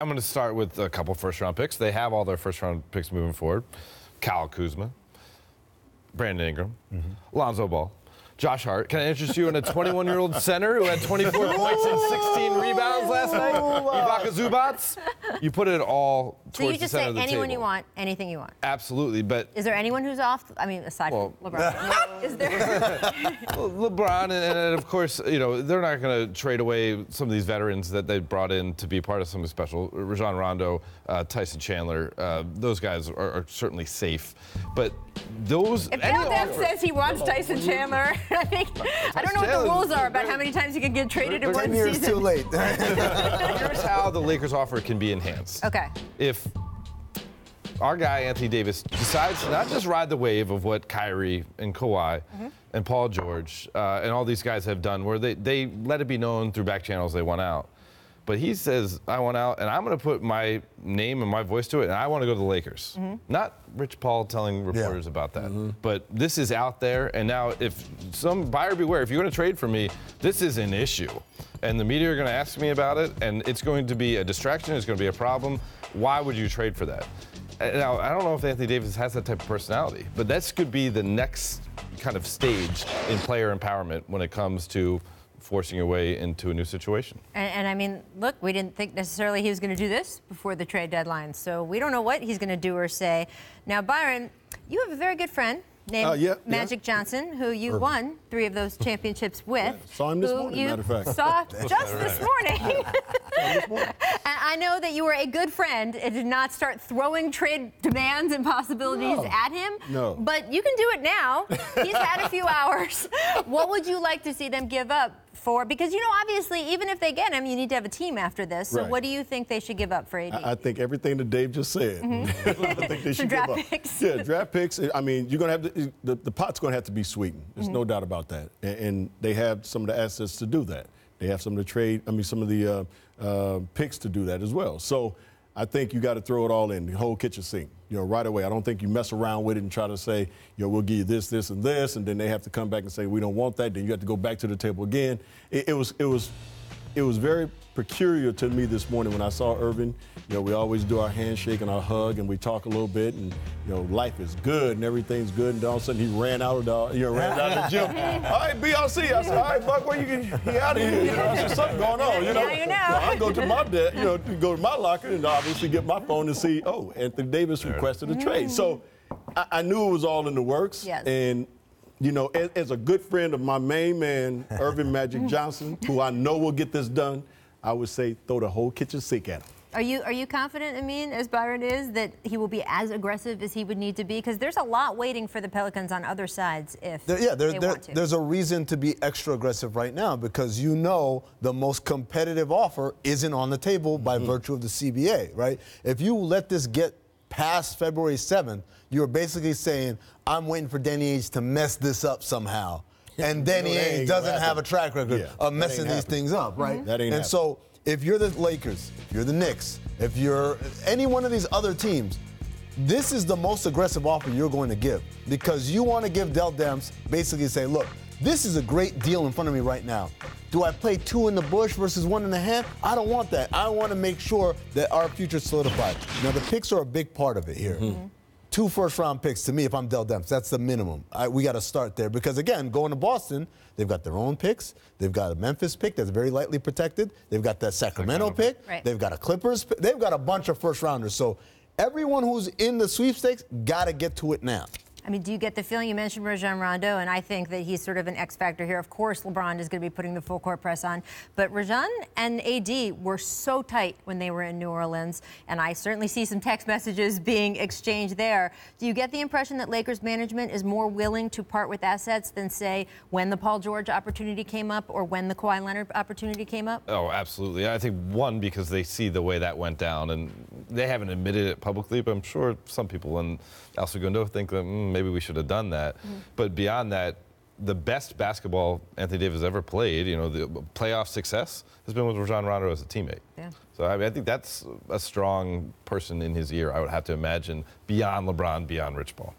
I'm going to start with a couple first-round picks. They have all their first-round picks moving forward. Cal Kuzma, Brandon Ingram, Alonzo Ball, Josh Hart. Can I interest you in a 21-year-old center who had 24 points and 16 rebounds last night? Ibaka Zubats. You put it all towards the center of the table. So you just say anyone you want, anything you want. Absolutely, but... Is there anyone who's off? I mean, aside from LeBron. Is there? LeBron, and of course, you know, they're not going to trade away some of these veterans that they brought in to be part of something special. Rajon Rondo, Tyson Chandler, those guys are certainly safe. But those... If Dell Demps says he wants Tyson Chandler... I don't know what the rules are about how many times you can get traded in one season. 10 years too late. Here's how the Lakers' offer can be enhanced. Okay. If our guy, Anthony Davis, decides to not just ride the wave of what Kyrie and Kawhi and Paul George and all these guys have done, where they let it be known through back channels they want out. But he says, I want out, and I'm going to put my name and my voice to it, and I want to go to the Lakers. Not Rich Paul telling reporters about that. But this is out there, and now if some buyer beware, if you're going to trade for me, this is an issue. And the media are going to ask me about it, and it's going to be a distraction. It's going to be a problem. Why would you trade for that? Now, I don't know if Anthony Davis has that type of personality, but this could be the next kind of stage in player empowerment when it comes to forcing your way into a new situation. And I mean, look, we didn't think necessarily he was going to do this before the trade deadline, so we don't know what he's going to do or say. Now, Byron, you have a very good friend named Magic Johnson, who you won 3 of those championships with. Saw him this morning, matter of fact. Saw just this morning. And I know that you were a good friend and did not start throwing trade demands and possibilities at him. No. But you can do it now. He's had a few hours. What would you like to see them give up for? Because, you know, obviously, even if they get him, you need to have a team after this. So what do you think they should give up for AD? I think everything that Dave just said. I think they should give up. Picks. Yeah, draft picks. I mean, you're going to have to, the pot's going to have to be sweetened. There's no doubt about that. And they have some of the assets to do that. They have some of the picks to do that as well. So I think you got to throw it all in, the whole kitchen sink, you know, right away. I don't think you mess around with it and try to say, you know, we'll give you this, this, and this, and then they have to come back and say we don't want that. Then you have to go back to the table again. It was very peculiar to me this morning when I saw Irvin. You know, we always do our handshake and our hug, and we talk a little bit, and you know, life is good and everything's good. And all of a sudden, he ran out of the gym. All right, BLC. I said, all right, Buck, where you get out of here? You know, there's something going on. You know, I go to my locker, and obviously get my phone and see, oh, Anthony Davis requested a trade. So I knew it was all in the works, and. You know, as a good friend of my main man, Irvin Magic Johnson, who I know will get this done, I would say throw the whole kitchen sink at him. Are you confident, I mean, as Byron is, that he will be as aggressive as he would need to be? Because there's a lot waiting for the Pelicans on other sides if they want to. There's a reason to be extra aggressive right now because you know the most competitive offer isn't on the table by virtue of the CBA, right? If you let this get past February 7th, you're basically saying, I'm waiting for Danny Ainge to mess this up somehow. And Danny Ainge doesn't have a track record of messing these things up, right? That ain't happening. And so if you're the Lakers, if you're the Knicks, if you're any one of these other teams, this is the most aggressive offer you're going to give because you want to give Dell Demps basically say, look, this is a great deal in front of me right now. Do I play 2 in the bush versus 1.5? I don't want that. I want to make sure that our future's solidified. Now, the picks are a big part of it here. 2 first-round picks, to me, if I'm Dell Demps, that's the minimum. We got to start there because, again, going to Boston, they've got their own picks. They've got a Memphis pick that's very lightly protected. They've got that Sacramento pick. Right. They've got a Clippers pick. They've got a bunch of first-rounders. So everyone who's in the sweepstakes got to get to it now. I mean, do you get the feeling you mentioned Rajon Rondo, and I think that he's sort of an X factor here. Of course, LeBron is going to be putting the full court press on, but Rajon and AD were so tight when they were in New Orleans, and I certainly see some text messages being exchanged there. Do you get the impression that Lakers management is more willing to part with assets than, say, when the Paul George opportunity came up or when the Kawhi Leonard opportunity came up? Oh, absolutely. I think, one, because they see the way that went down, and they haven't admitted it publicly, but I'm sure some people in El Segundo think that, maybe we should have done that. But beyond that, the best basketball Anthony Davis ever played, you know, the playoff success has been with Rajon Rondo as a teammate. So I mean, I think that's a strong person in his ear, I would have to imagine, beyond LeBron, beyond Rich Paul.